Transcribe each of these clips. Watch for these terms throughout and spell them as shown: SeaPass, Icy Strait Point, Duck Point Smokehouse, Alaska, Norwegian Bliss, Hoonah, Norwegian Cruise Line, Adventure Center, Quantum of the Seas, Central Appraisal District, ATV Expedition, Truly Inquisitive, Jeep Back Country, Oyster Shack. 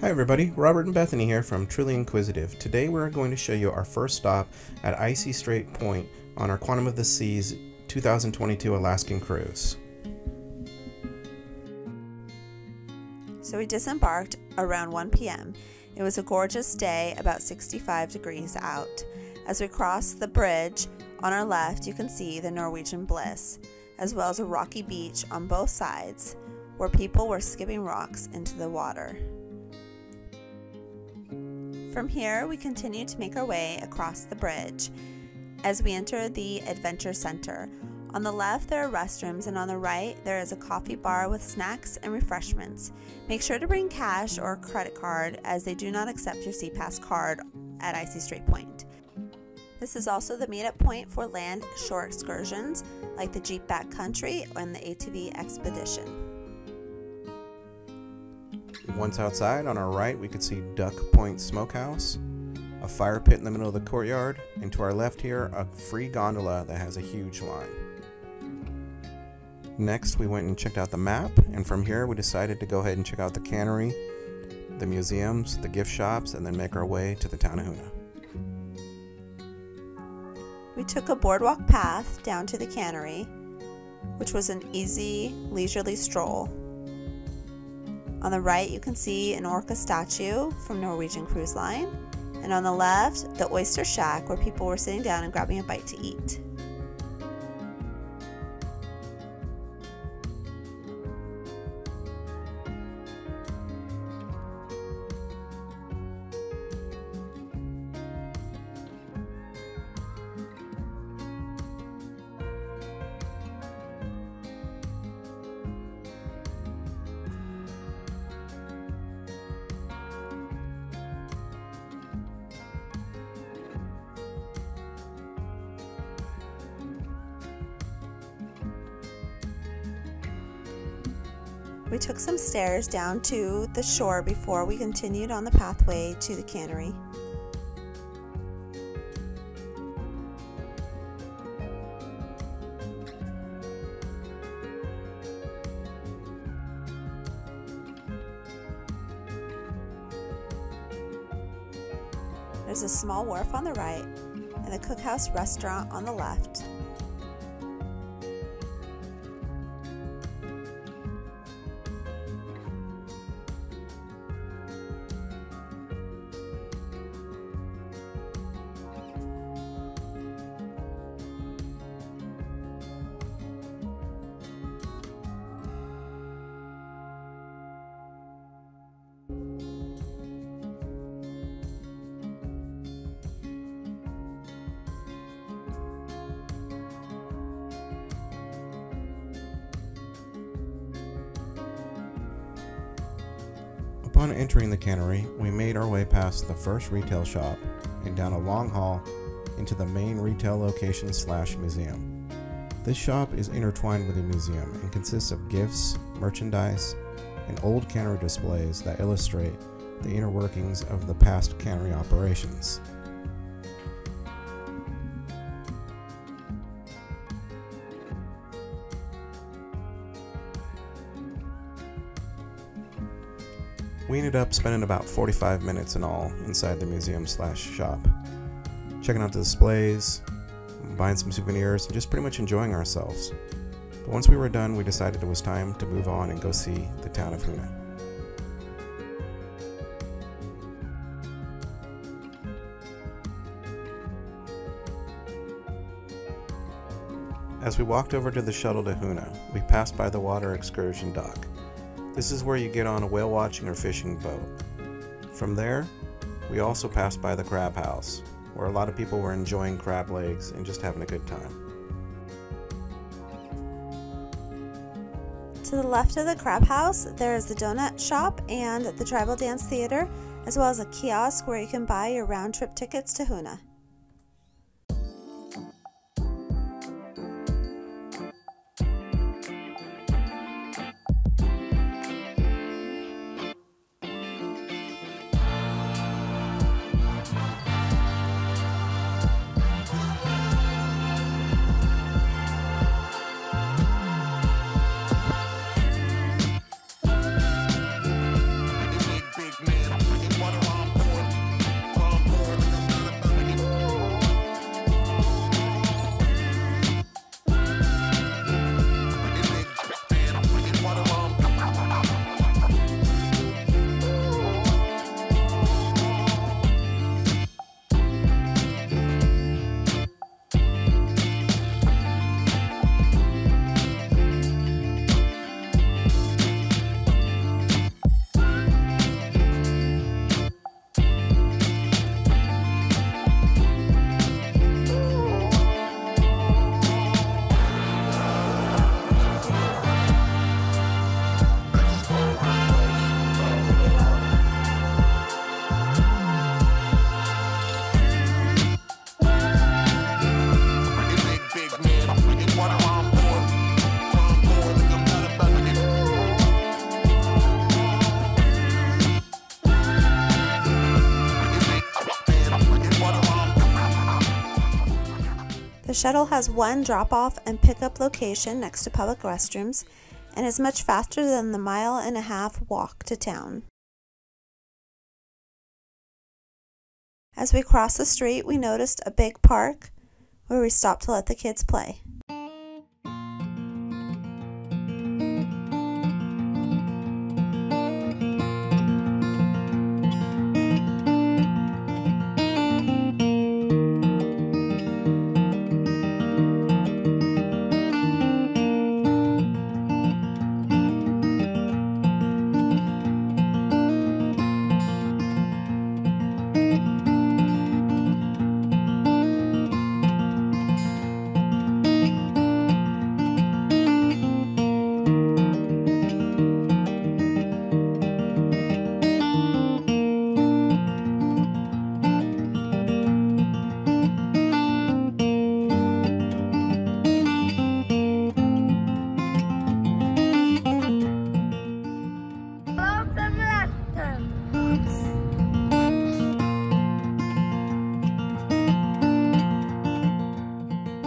Hi everybody, Robert and Bethany here from Truly Inquisitive. Today we're going to show you our first stop at Icy Strait Point on our Quantum of the Seas 2022 Alaskan cruise. So we disembarked around 1 p.m. It was a gorgeous day, about 65 degrees out. As we crossed the bridge, on our left you can see the Norwegian Bliss, as well as a rocky beach on both sides, where people were skipping rocks into the water. From here, we continued to make our way across the bridge as we enter the Adventure Center. On the left, there are restrooms, and on the right, there is a coffee bar with snacks and refreshments. Make sure to bring cash or credit card, as they do not accept your SeaPass card at Icy Strait Point. This is also the meetup point for land shore excursions like the Jeep Back Country and the ATV Expedition. Once outside, on our right, we could see Duck Point Smokehouse, a fire pit in the middle of the courtyard, and to our left here, a free gondola that has a huge line. Next, we went and checked out the map, and from here, we decided to go ahead and check out the cannery, the museums, the gift shops, and then make our way to the town of Hoonah. We took a boardwalk path down to the cannery, which was an easy, leisurely stroll. On the right, you can see an orca statue from Norwegian Cruise Line. And on the left, the Oyster Shack, where people were sitting down and grabbing a bite to eat. We took some stairs down to the shore before we continued on the pathway to the cannery. There's a small wharf on the right and the cookhouse restaurant on the left. Upon entering the cannery, we made our way past the first retail shop and down a long hall into the main retail location / museum. This shop is intertwined with the museum and consists of gifts, merchandise, and old cannery displays that illustrate the inner workings of the past cannery operations. We ended up spending about 45 minutes in all inside the museum / shop, checking out the displays, buying some souvenirs, and just pretty much enjoying ourselves. But once we were done, we decided it was time to move on and go see the town of Hoonah. As we walked over to the shuttle to Hoonah, we passed by the water excursion dock. This is where you get on a whale watching or fishing boat. From there, we also passed by the crab house, where a lot of people were enjoying crab legs and just having a good time. To the left of the crab house, there is the donut shop and the tribal dance theater, as well as a kiosk where you can buy your round trip tickets to Hoonah. The shuttle has one drop-off and pick-up location next to public restrooms and is much faster than the 1.5-mile walk to town. As we crossed the street, we noticed a big park where we stopped to let the kids play.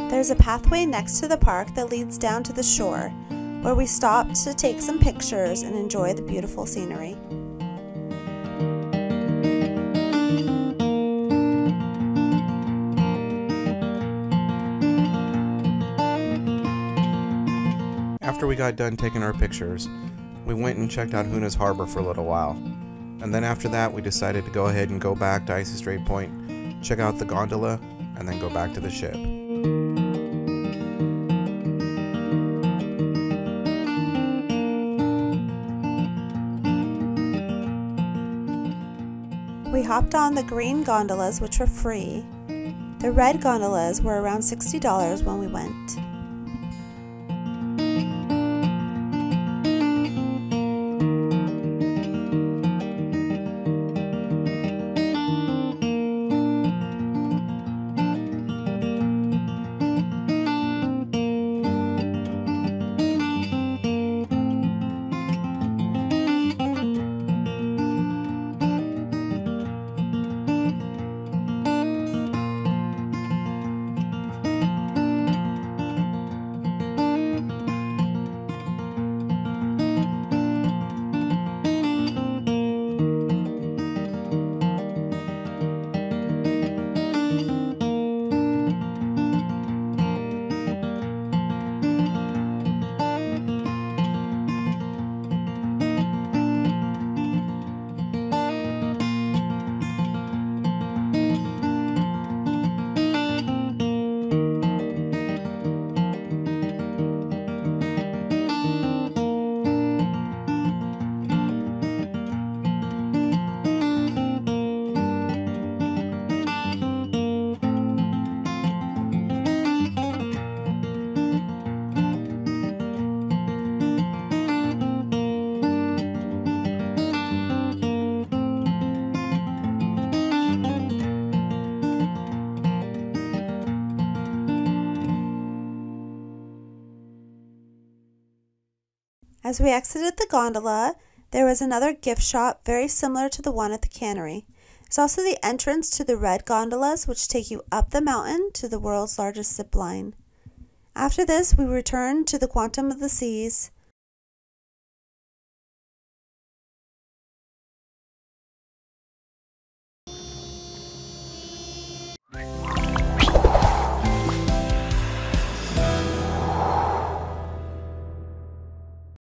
There's a pathway next to the park that leads down to the shore, where we stopped to take some pictures and enjoy the beautiful scenery. After we got done taking our pictures, we went and checked out Hoonah's Harbor for a little while, and then after that we decided to go ahead and go back to Icy Strait Point, check out the gondola, and then go back to the ship. We hopped on the green gondolas, which were free. The red gondolas were around $60 when we went. As we exited the gondola, there was another gift shop very similar to the one at the cannery. There's also the entrance to the red gondolas, which take you up the mountain to the world's largest zip line. After this, we returned to the Quantum of the Seas,